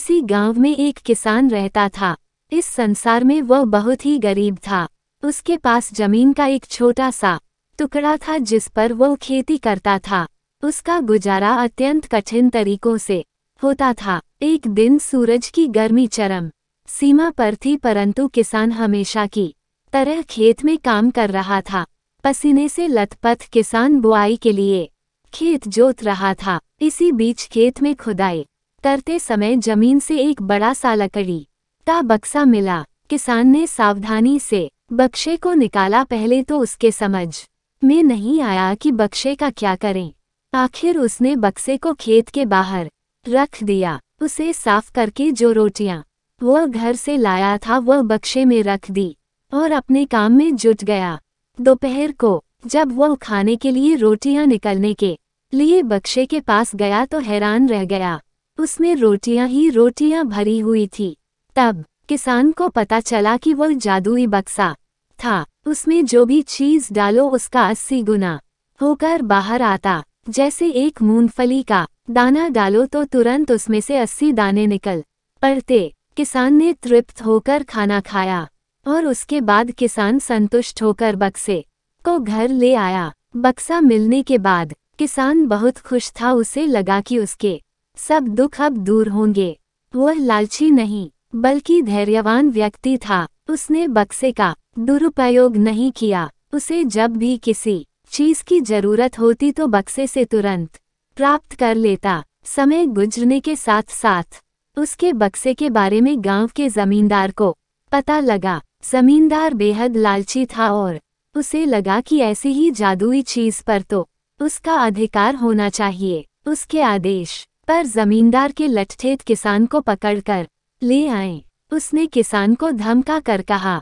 किसी गांव में एक किसान रहता था। इस संसार में वह बहुत ही गरीब था। उसके पास जमीन का एक छोटा सा टुकड़ा था जिस पर वह खेती करता था। उसका गुजारा अत्यंत कठिन तरीकों से होता था। एक दिन सूरज की गर्मी चरम सीमा पर थी, परंतु किसान हमेशा की तरह खेत में काम कर रहा था। पसीने से लथपथ किसान बुआई के लिए खेत जोत रहा था। इसी बीच खेत में खुदाई करते समय जमीन से एक बड़ा सा लकड़ी का बक्सा मिला। किसान ने सावधानी से बक्शे को निकाला। पहले तो उसके समझ में नहीं आया कि बक्शे का क्या करें। आखिर उसने बक्से को खेत के बाहर रख दिया। उसे साफ करके जो रोटियां वह घर से लाया था वह बक्शे में रख दी और अपने काम में जुट गया। दोपहर को जब वह खाने के लिए रोटियां निकलने के लिए बक्शे के पास गया तो हैरान रह गया। उसमें रोटियां ही रोटियां भरी हुई थी। तब किसान को पता चला कि वह जादुई बक्सा था। उसमें जो भी चीज डालो उसका 80 गुना होकर बाहर आता। जैसे एक मूंगफली का दाना डालो तो तुरंत उसमें से 80 दाने निकल पड़ते। किसान ने तृप्त होकर खाना खाया और उसके बाद किसान संतुष्ट होकर बक्से को घर ले आया। बक्सा मिलने के बाद किसान बहुत खुश था। उसे लगा कि उसके सब दुख अब दूर होंगे। वह लालची नहीं बल्कि धैर्यवान व्यक्ति था। उसने बक्से का दुरुपयोग नहीं किया। उसे जब भी किसी चीज की जरूरत होती तो बक्से से तुरंत प्राप्त कर लेता। समय गुजरने के साथ साथ उसके बक्से के बारे में गांव के जमींदार को पता लगा। जमींदार बेहद लालची था और उसे लगा कि ऐसी ही जादुई चीज पर तो उसका अधिकार होना चाहिए। उसके आदेश पर जमींदार के लठठेत किसान को पकड़कर ले आए। उसने किसान को धमका कर कहा,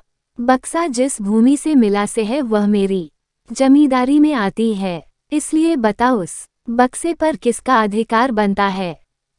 बक्सा जिस भूमि से मिला से है वह मेरी जमींदारी में आती है, इसलिए बताओ उस बक्से पर किसका अधिकार बनता है।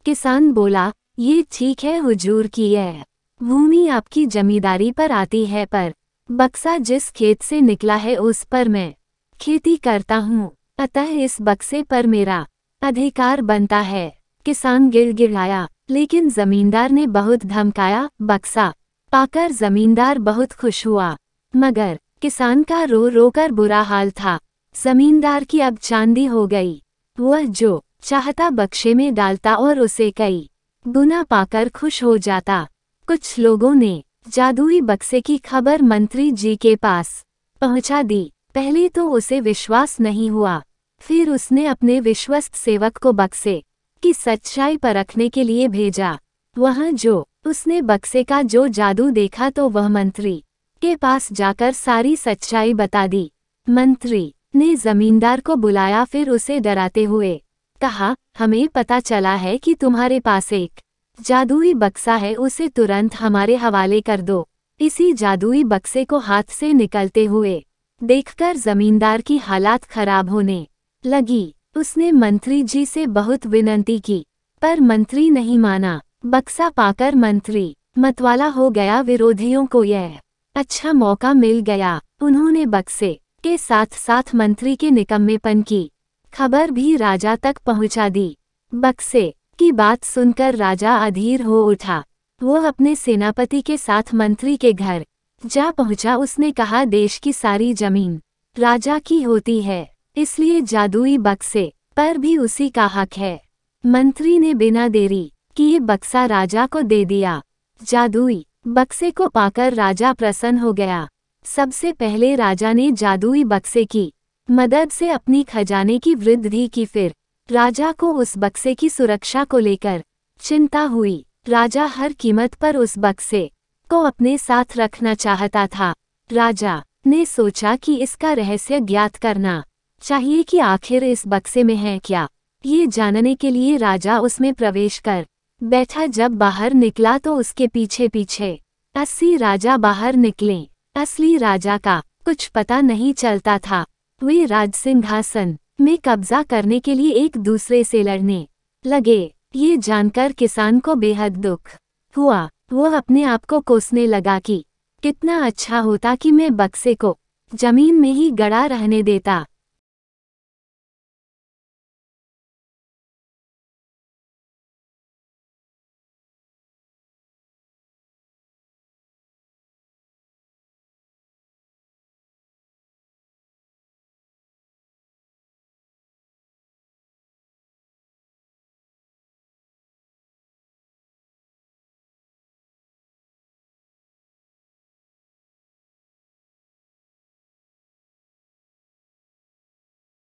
किसान बोला, ये ठीक है हुजूर की है भूमि आपकी जमींदारी पर आती है, पर बक्सा जिस खेत से निकला है उस पर मैं खेती करता हूँ, अतः इस बक्से पर मेरा अधिकार बनता है। किसान गिड़गिड़ाया, लेकिन जमींदार ने बहुत धमकाया। बक्सा पाकर जमींदार बहुत खुश हुआ, मगर किसान का रो रोकर बुरा हाल था। जमींदार की अब चांदी हो गई। वह जो चाहता बक्शे में डालता और उसे कई गुना पाकर खुश हो जाता। कुछ लोगों ने जादुई बक्से की खबर मंत्री जी के पास पहुंचा दी। पहले तो उसे विश्वास नहीं हुआ, फिर उसने अपने विश्वस्त सेवक को बक्से की सच्चाई परखने के लिए भेजा। वहां जो उसने बक्से का जो जादू देखा तो वह मंत्री के पास जाकर सारी सच्चाई बता दी। मंत्री ने जमींदार को बुलाया, फिर उसे डराते हुए कहा, हमें पता चला है कि तुम्हारे पास एक जादुई बक्सा है, उसे तुरंत हमारे हवाले कर दो। इसी जादुई बक्से को हाथ से निकलते हुए देखकर जमींदार की हालात खराब होने लगी। उसने मंत्री जी से बहुत विनती की, पर मंत्री नहीं माना। बक्सा पाकर मंत्री मतवाला हो गया। विरोधियों को यह अच्छा मौका मिल गया। उन्होंने बक्से के साथ साथ मंत्री के निकम्मेपन की खबर भी राजा तक पहुंचा दी। बक्से की बात सुनकर राजा अधीर हो उठा। वह अपने सेनापति के साथ मंत्री के घर जा पहुंचा। उसने कहा, देश की सारी जमीन राजा की होती है, इसलिए जादुई बक्से पर भी उसी का हक है। मंत्री ने बिना देरी किए बक्सा राजा को दे दिया। जादुई बक्से को पाकर राजा प्रसन्न हो गया। सबसे पहले राजा ने जादुई बक्से की मदद से अपनी खजाने की वृद्धि की। फिर राजा को उस बक्से की सुरक्षा को लेकर चिंता हुई। राजा हर कीमत पर उस बक्से को अपने साथ रखना चाहता था। राजा ने सोचा कि इसका रहस्य ज्ञात करना चाहिए कि आखिर इस बक्से में है क्या। ये जानने के लिए राजा उसमें प्रवेश कर बैठा। जब बाहर निकला तो उसके पीछे पीछे 80 राजा बाहर निकले। असली राजा का कुछ पता नहीं चलता था। वे राज सिंहासन में कब्जा करने के लिए एक दूसरे से लड़ने लगे। ये जानकर किसान को बेहद दुख हुआ। वह अपने आप को कोसने लगा कि कितना अच्छा होता कि मैं बक्से को जमीन में ही गड़ा रहने देता।